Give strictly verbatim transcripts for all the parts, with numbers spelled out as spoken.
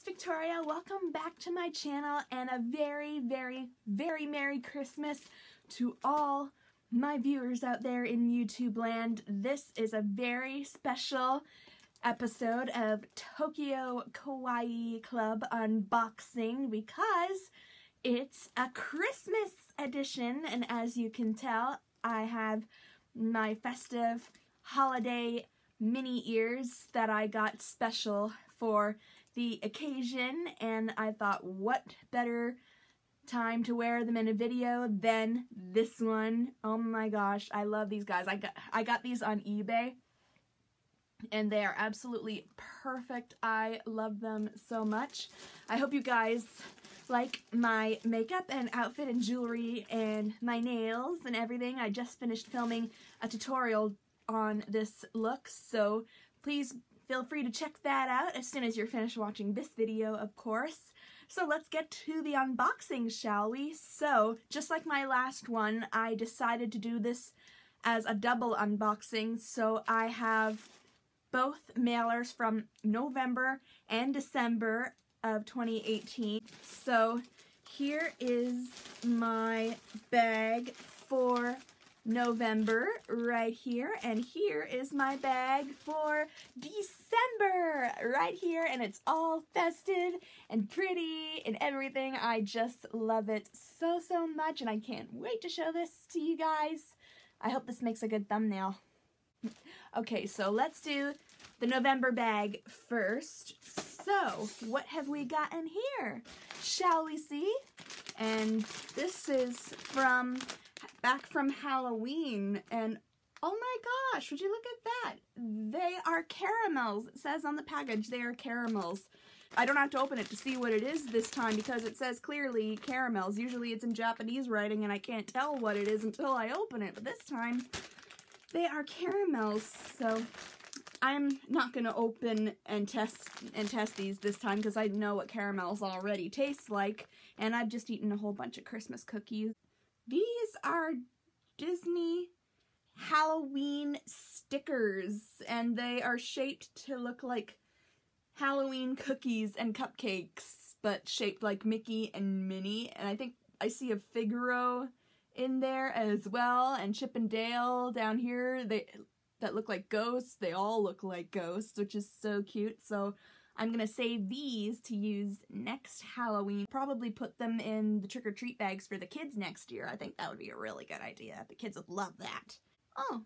it's Victoria. Welcome back to my channel and a very, very, very Merry Christmas to all my viewers out there in YouTube land. This is a very special episode of Tokyo Kawaii Club unboxing because it's a Christmas edition, and as you can tell, I have my festive holiday mini ears that I got special for the occasion, and I thought what better time to wear them in a video than this one. Oh my gosh, I love these guys. I got I got these on eBay and they are absolutely perfect. I love them so much. I hope you guys like my makeup and outfit and jewelry and my nails and everything. I just finished filming a tutorial on this look, so please feel free to check that out as soon as you're finished watching this video, of course. So let's get to the unboxing, shall we? So, just like my last one, I decided to do this as a double unboxing, so I have both mailers from November and December of twenty eighteen. So, here is my bag for November right here, and here is my bag for December right here, and it's all festive and pretty and everything. I just love it so so much, and I can't wait to show this to you guys. I hope this makes a good thumbnail. Okay, so let's do the November bag first. So what have we got in here? Shall we see? And this is from back from Halloween, and oh my gosh, would you look at that? They are caramels. It says on the package they are caramels. I don't have to open it to see what it is this time because it says clearly caramels. Usually it's in Japanese writing and I can't tell what it is until I open it, but this time they are caramels. So I'm not gonna open and test and test these this time because I know what caramels already taste like, and I've just eaten a whole bunch of Christmas cookies. These are Disney Halloween stickers, and they are shaped to look like Halloween cookies and cupcakes, but shaped like Mickey and Minnie, and I think I see a Figaro in there as well, and Chip and Dale down here they that look like ghosts. They all look like ghosts, which is so cute, so I'm gonna save these to use next Halloween. Probably put them in the trick-or-treat bags for the kids next year. I think that would be a really good idea. The kids would love that. Oh,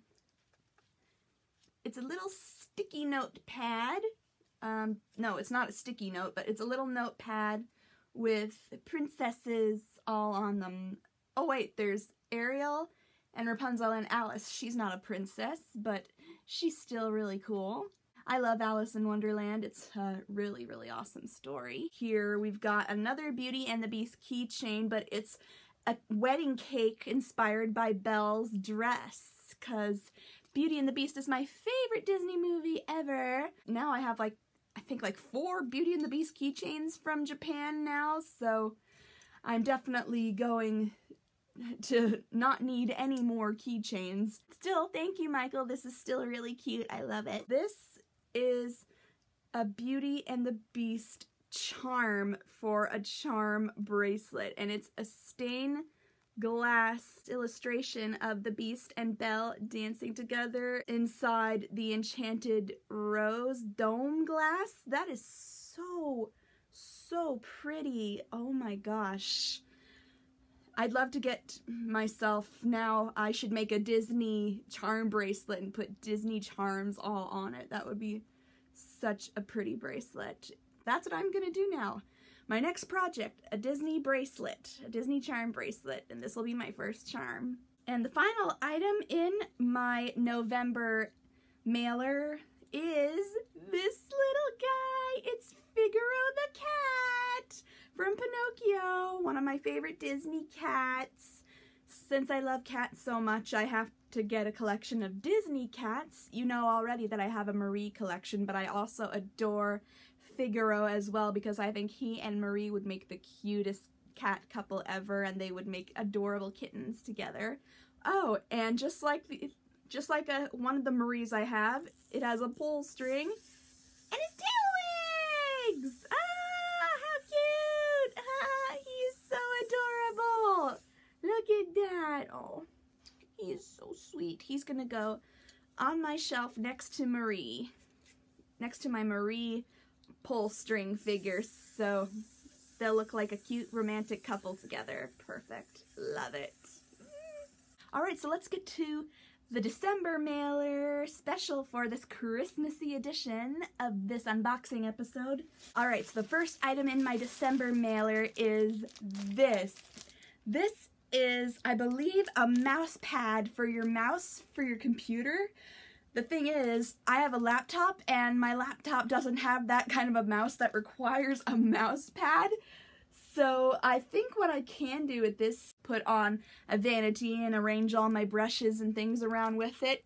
it's a little sticky notepad. Um, no, it's not a sticky note, but it's a little notepad with princesses all on them. Oh wait, there's Ariel and Rapunzel and Alice. She's not a princess, but she's still really cool. I love Alice in Wonderland. It's a really, really awesome story. Here we've got another Beauty and the Beast keychain, but it's a wedding cake inspired by Belle's dress, because Beauty and the Beast is my favorite Disney movie ever. Now I have like, I think like four Beauty and the Beast keychains from Japan now, so I'm definitely going to not need any more keychains. Still, thank you, Michael. This is still really cute. I love it. This is a Beauty and the Beast charm for a charm bracelet, and it's a stained glass illustration of the Beast and Belle dancing together inside the enchanted rose dome glass. That is so, so pretty. Oh my gosh. I'd love to get myself now. I should make a Disney charm bracelet and put Disney charms all on it. That would be such a pretty bracelet. That's what I'm gonna do now. My next project, a Disney bracelet, a Disney charm bracelet, and this will be my first charm. And the final item in my November mailer is this little guy. It's Figaro the cat from Pinocchio, one of my favorite Disney cats. Since I love cats so much, I have to get a collection of Disney cats. You know already that I have a Marie collection, but I also adore Figaro as well because I think he and Marie would make the cutest cat couple ever, and they would make adorable kittens together. Oh, and just like the, just like a, one of the Maries I have, it has a pull string and it's two legs! Ah! perfect. He's gonna go on my shelf next to Marie, next to my Marie pull string figures, so they'll look like a cute romantic couple together. Perfect. Love it. Alright, so let's get to the December mailer special for this Christmassy edition of this unboxing episode. Alright, so the first item in my December mailer is this. This is, I believe, a mouse pad for your mouse for your computer. The thing is, I have a laptop and my laptop doesn't have that kind of a mouse that requires a mouse pad. So I think what I can do with this, put on a vanity and arrange all my brushes and things around with it.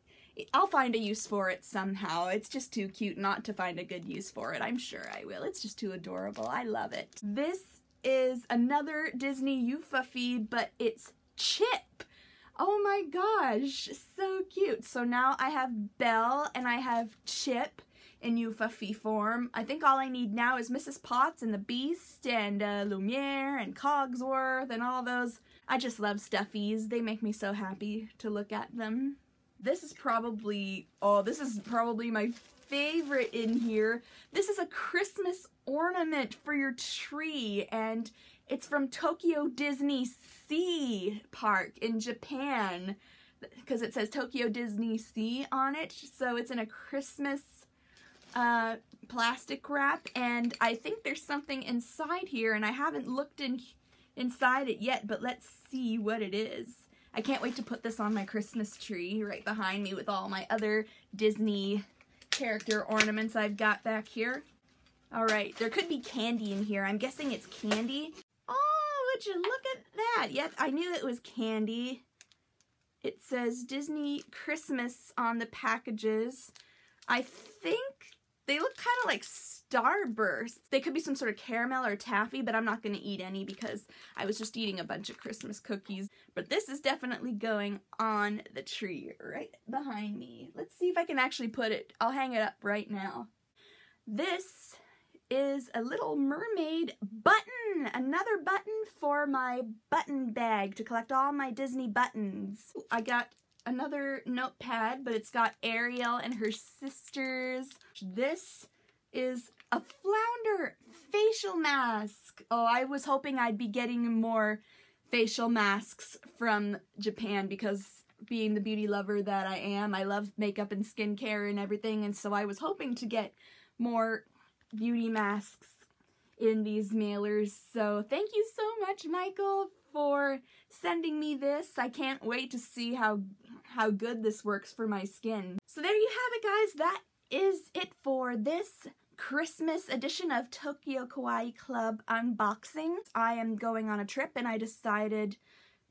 I'll find a use for it somehow. It's just too cute not to find a good use for it. I'm sure I will. It's just too adorable. I love it. This is another Disney Yufa feed, but it's Chip. Oh my gosh, so cute. So now I have Belle and I have Chip in Yuffie form. I think all I need now is Missus Potts and the Beast and uh, Lumiere and Cogsworth and all those. I just love stuffies. They make me so happy to look at them. This is probably, oh, this is probably my favorite in here. This is a Christmas ornament for your tree, and it's from Tokyo Disney Sea Park in Japan, because it says Tokyo Disney Sea on it, so it's in a Christmas Uh, plastic wrap, and I think there's something inside here, and I haven't looked in inside it yet, but let's see what it is. I can't wait to put this on my Christmas tree right behind me with all my other Disney character ornaments I've got back here. Alright, there could be candy in here. I'm guessing it's candy. Oh, would you look at that? Yep, I knew it was candy. It says Disney Christmas on the packages. I think they look kind of like Starburst. They could be some sort of caramel or taffy, but I'm not going to eat any because I was just eating a bunch of Christmas cookies. But this is definitely going on the tree right behind me. Let's see if I can actually put it. I'll hang it up right now. This is a Little Mermaid button. Another button for my button bag to collect all my Disney buttons. I got another notepad, but it's got Ariel and her sisters. This is a flounder facial mask. Oh, I was hoping I'd be getting more facial masks from Japan because being the beauty lover that I am, I love makeup and skincare and everything, and so I was hoping to get more beauty masks in these mailers. So thank you so much, Michael, for sending me this. I can't wait to see how how good this works for my skin. So there you have it, guys. That is it for this Christmas edition of Tokyo Kawaii Club unboxing. I am going on a trip and I decided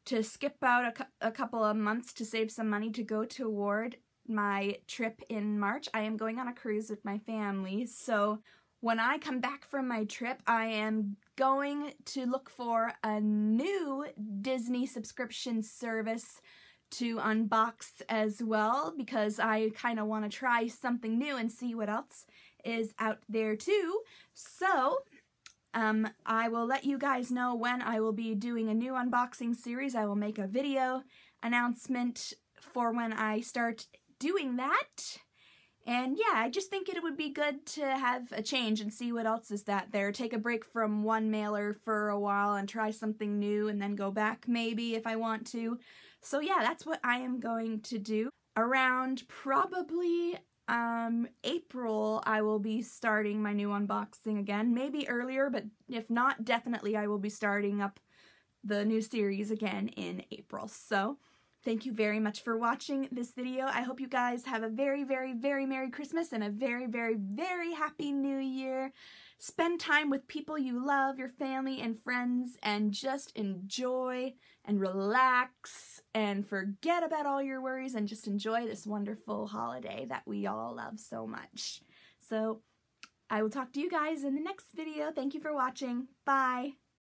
to skip out a, cu a couple of months to save some money to go toward my trip in March. I am going on a cruise with my family, so when I come back from my trip, I am going to look for a new Disney subscription service to unbox as well, because I kind of want to try something new and see what else is out there too. So um, I will let you guys know when I will be doing a new unboxing series. I will make a video announcement for when I start doing that. And yeah, I just think it would be good to have a change and see what else is that there. Take a break from one mailer for a while and try something new and then go back maybe if I want to. So yeah, that's what I am going to do. Around probably um, April, I will be starting my new unboxing again. Maybe earlier, but if not, definitely I will be starting up the new series again in April. So thank you very much for watching this video. I hope you guys have a very, very, very Merry Christmas and a very, very, very Happy New Year. Spend time with people you love, your family and friends, and just enjoy and relax and forget about all your worries and just enjoy this wonderful holiday that we all love so much. So I will talk to you guys in the next video. Thank you for watching. Bye.